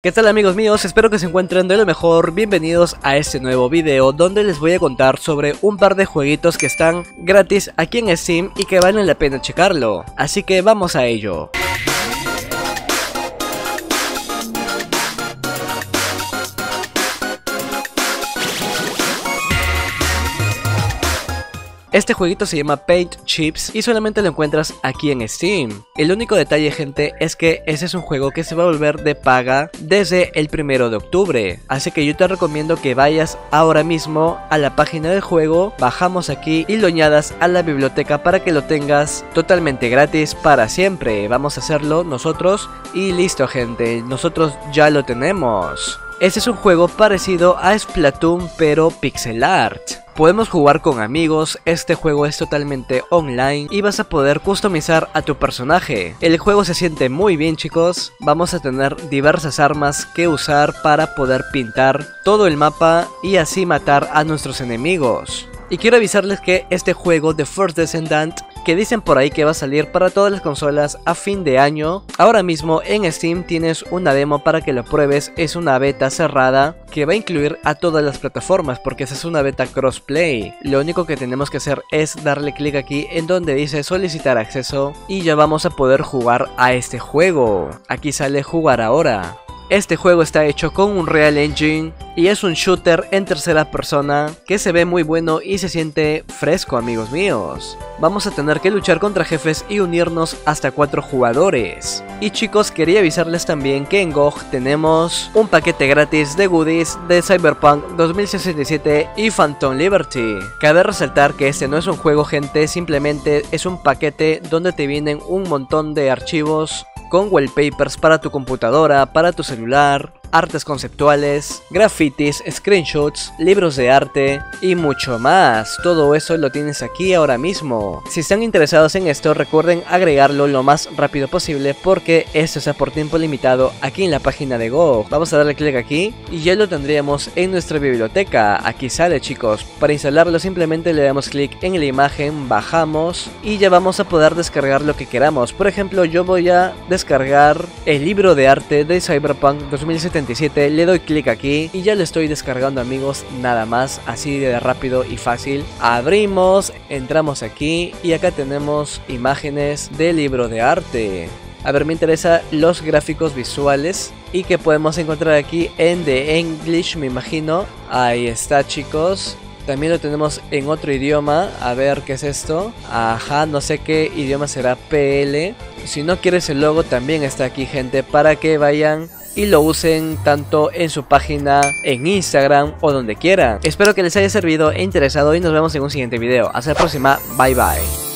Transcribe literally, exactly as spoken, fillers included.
¿Qué tal amigos míos? Espero que se encuentren de lo mejor. Bienvenidos a este nuevo video donde les voy a contar sobre un par de jueguitos que están gratis aquí en Steam y que valen la pena checarlo. Así que vamos a ello. Este jueguito se llama Paint Chips y solamente lo encuentras aquí en Steam. El único detalle, gente, es que ese es un juego que se va a volver de paga desde el primero de octubre. Así que yo te recomiendo que vayas ahora mismo a la página del juego, bajamos aquí y lo añadas a la biblioteca para que lo tengas totalmente gratis para siempre. Vamos a hacerlo nosotros y listo, gente, nosotros ya lo tenemos. Este es un juego parecido a Splatoon pero pixel art. Podemos jugar con amigos, este juego es totalmente online y vas a poder customizar a tu personaje. El juego se siente muy bien, chicos, vamos a tener diversas armas que usar para poder pintar todo el mapa y así matar a nuestros enemigos. Y quiero avisarles que este juego, The First Descendant, que dicen por ahí que va a salir para todas las consolas a fin de año, ahora mismo en Steam tienes una demo para que lo pruebes. Es una beta cerrada que va a incluir a todas las plataformas porque esa es una beta crossplay. Lo único que tenemos que hacer es darle clic aquí en donde dice solicitar acceso y ya vamos a poder jugar a este juego. Aquí sale jugar ahora. Este juego está hecho con Unreal Engine y es un shooter en tercera persona que se ve muy bueno y se siente fresco, amigos míos. Vamos a tener que luchar contra jefes y unirnos hasta cuatro jugadores. Y chicos, quería avisarles también que en G O G tenemos un paquete gratis de goodies de Cyberpunk dos mil sesenta y siete y Phantom Liberty. Cabe resaltar que este no es un juego, gente, simplemente es un paquete donde te vienen un montón de archivos con wallpapers para tu computadora, para tu celular, artes conceptuales, grafitis, screenshots, libros de arte y mucho más. Todo eso lo tienes aquí ahora mismo. Si están interesados en esto, recuerden agregarlo lo más rápido posible porque esto está por tiempo limitado aquí en la página de G O G. Vamos a darle clic aquí y ya lo tendríamos en nuestra biblioteca. Aquí sale, chicos. Para instalarlo simplemente le damos clic en la imagen, bajamos y ya vamos a poder descargar lo que queramos. Por ejemplo, yo voy a descargar el libro de arte de Cyberpunk dos mil setenta y siete. Le doy clic aquí y ya lo estoy descargando, amigos, nada más, así de rápido y fácil. Abrimos, entramos aquí y acá tenemos imágenes de libro de arte. A ver, me interesa los gráficos visuales y que podemos encontrar aquí en The English, me imagino. Ahí está, chicos. También lo tenemos en otro idioma. A ver, ¿qué es esto? Ajá, no sé qué idioma será, P L. Si no quieres el logo, también está aquí, gente, para que vayan y lo usen tanto en su página, en Instagram o donde quieran. Espero que les haya servido e interesado y nos vemos en un siguiente video. Hasta la próxima, bye bye.